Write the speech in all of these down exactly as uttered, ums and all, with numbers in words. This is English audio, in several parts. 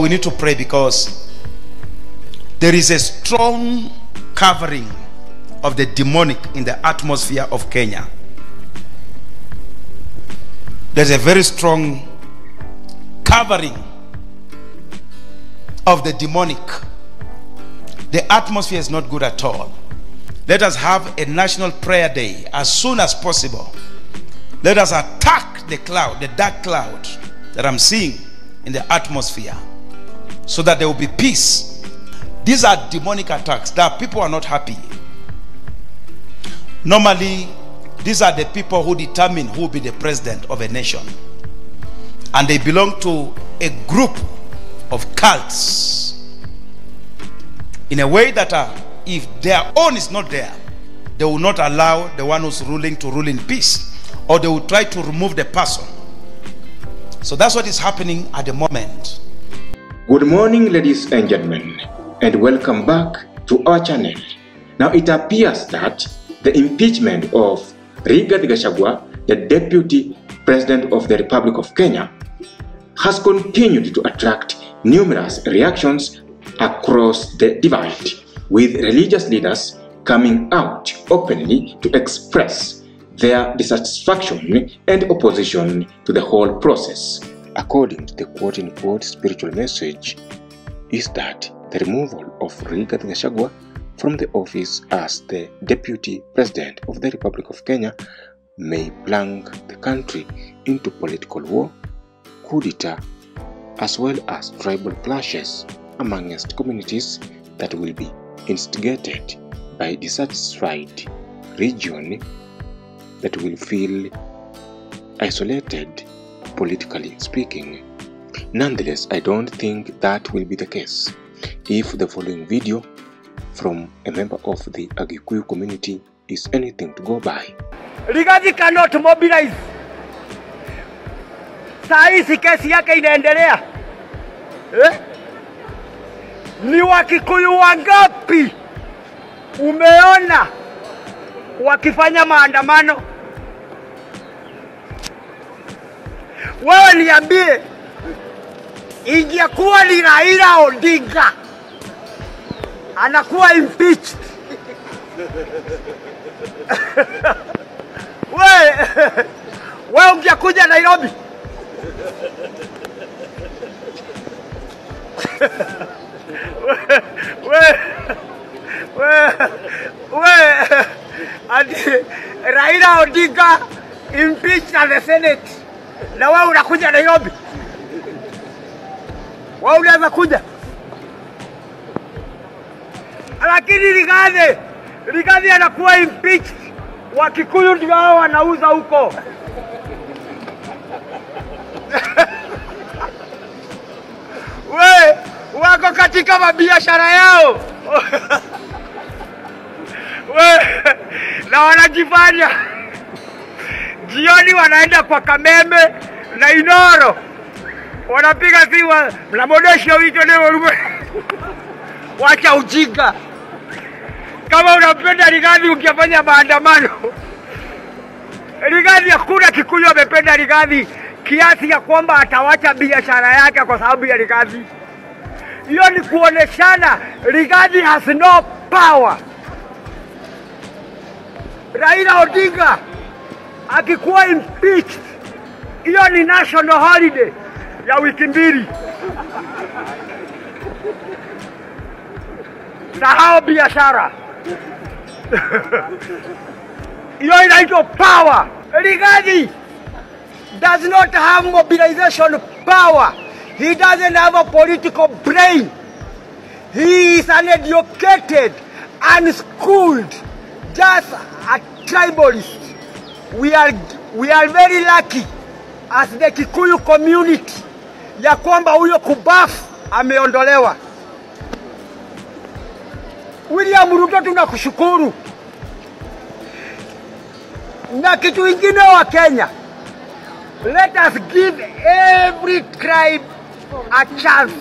We need to pray because there is a strong covering of the demonic in the atmosphere of Kenya. There's a very strong covering of the demonic. The atmosphere is not good at all. Let us have a national prayer day as soon as possible. Let us attack the cloud, the dark cloud that I'm seeing in the atmosphere, so that there will be peace. These are demonic attacks that people are not happy. Normally, these are the people who determine who will be the president of a nation, and they belong to a group of cults in a way that are, if their own is not there, they will not allow the one who's ruling to rule in peace, or they will try to remove the person. So that's what is happening at the moment. Good morning, ladies and gentlemen, and welcome back to our channel. Now it appears that the impeachment of Rigathi Gachagua, the Deputy President of the Republic of Kenya, has continued to attract numerous reactions across the divide, with religious leaders coming out openly to express their dissatisfaction and opposition to the whole process. According to the quote-unquote spiritual message, is that the removal of Rigathi Gachagua from the office as the Deputy President of the Republic of Kenya may plunge the country into political war, coup d'etat, as well as tribal clashes amongst communities that will be instigated by dissatisfied region that will feel isolated, politically speaking. Nonetheless, I don't think that will be the case. If the following video from a member of the Agikuyu community is anything to go by, Rigathi cannot mobilize. Saisi kesi yake inaendelea. Eh? Ni wakikuyu wangapi umeona wakifanya maandamano? Wewe niambie, ingekuwa ni Raila Odinga anakuwa impeached, wewe wewe ungekuja Nairobi? wewe wewe wewe ati Raila Odinga impeached na the Senate, na wewe unakuja Nairobi? Wewe unaweza kuja. Lakini Rigathi Rigathi anakuwa impeached, Wakikuyu ndio hao wanauza huko. Wewe wako katika mabiashara yao. Wewe na wanajifanya jioni wanaenda kwa Kameme na Inoro, wanapiga siwa mnamodesha wito leo lume. Wacha ujinga. Kama unapenda Rigathi ukifanya maandamano, Rigathi hakuna Kikuyu amependa Rigathi kiasi ya kwamba atawacha biashara yake kwa sababu ya Rigathi. Hiyo ni kuoneshana Rigathi has no power. Raila Odinga akikuwa impeached, hiyo ni national holiday ya wiki mbili. Sahau biashara. Hiyo inaitwa power. Rigathi does not have mobilization power. He doesn't have a political brain. He is uneducated, unschooled, just a tribalist. We are, we are very lucky as the Kikuyu community ya kwamba huyo kubafu ameondolewa. William Ruto tunakushukuru. Na kitu ingine wa Kenya, let us give every tribe a chance.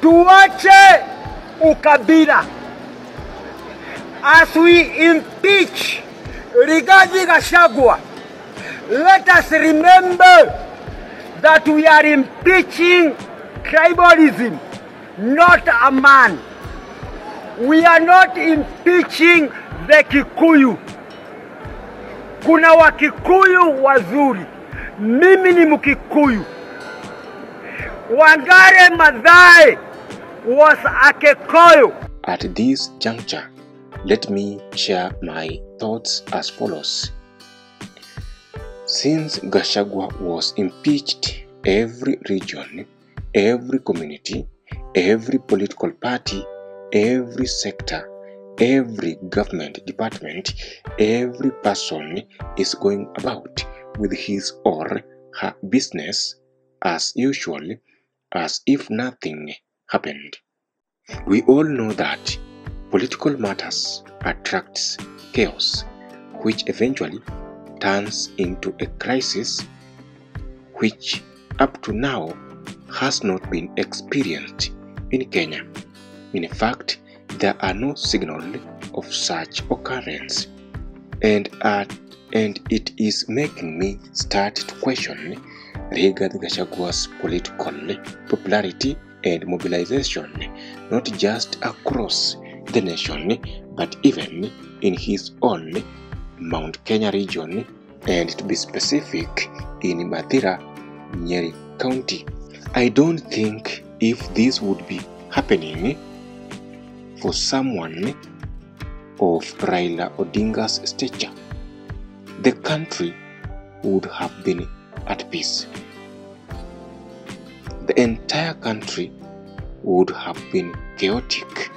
Tuache ukabila. As we impeach Rigathi Gachagua, let us remember that we are impeaching tribalism, not a man. We are not impeaching the Kikuyu. Kuna Wakikuyu wazuri. Mimi ni Mkikuyu. Wangare Mazai was a Kekoyo. At this juncture, let me share my thoughts as follows. Since Gachagua was impeached, every region, every community, every political party, every sector, every government department, every person is going about with his or her business as usual, as if nothing happened. We all know that political matters attracts chaos, which eventually turns into a crisis which up to now has not been experienced in Kenya. In fact, there are no signals of such occurrence, and uh, and it is making me start to question Rigathi Gachagua's political popularity and mobilization, not just across the nation, but even in his own Mount Kenya region, and to be specific, in Mathira Nyeri County. I don't think if this would be happening for someone of Raila Odinga's stature, the country would have been at peace. The entire country would have been chaotic.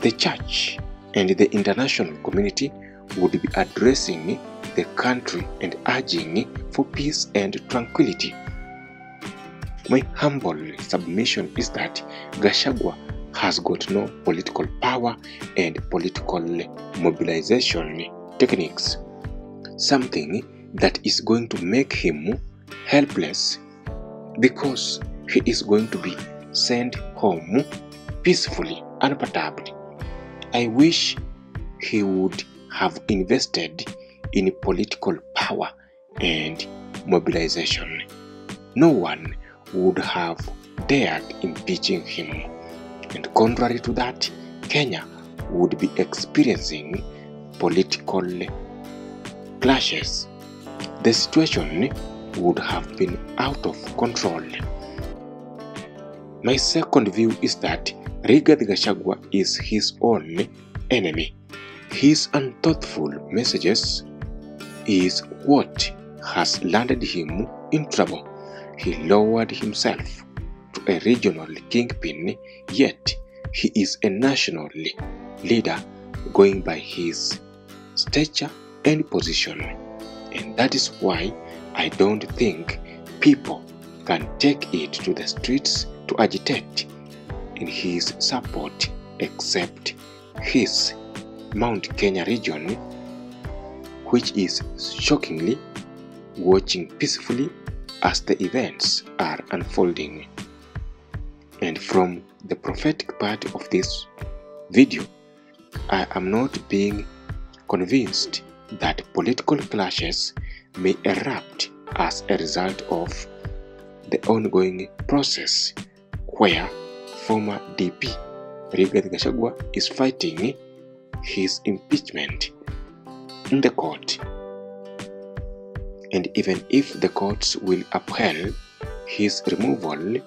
The church and the international community would be addressing the country and urging for peace and tranquility. My humble submission is that Gachagua has got no political power and political mobilization techniques, something that is going to make him helpless, because he is going to be sent home peacefully, unperturbed. I wish he would have invested in political power and mobilization. No one would have dared impeaching him. And contrary to that, Kenya would be experiencing political clashes. The situation would have been out of control. My second view is that Rigathi Gachagua is his own enemy. His unthoughtful messages is what has landed him in trouble. He lowered himself to a regional kingpin, yet he is a national leader going by his stature and position. And that is why I don't think people can take it to the streets to agitate in his support, except his Mount Kenya region, which is shockingly watching peacefully as the events are unfolding. And from the prophetic part of this video, I am not being convinced that political clashes may erupt as a result of the ongoing process where former D P Rigathi Gachagua is fighting his impeachment in the court. And even if the courts will uphold his removal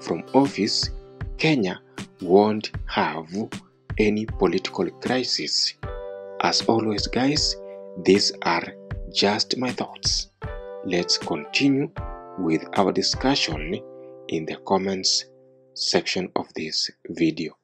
from office, Kenya won't have any political crisis. As always, guys, these are just my thoughts. Let's continue with our discussion in the comments section of this video.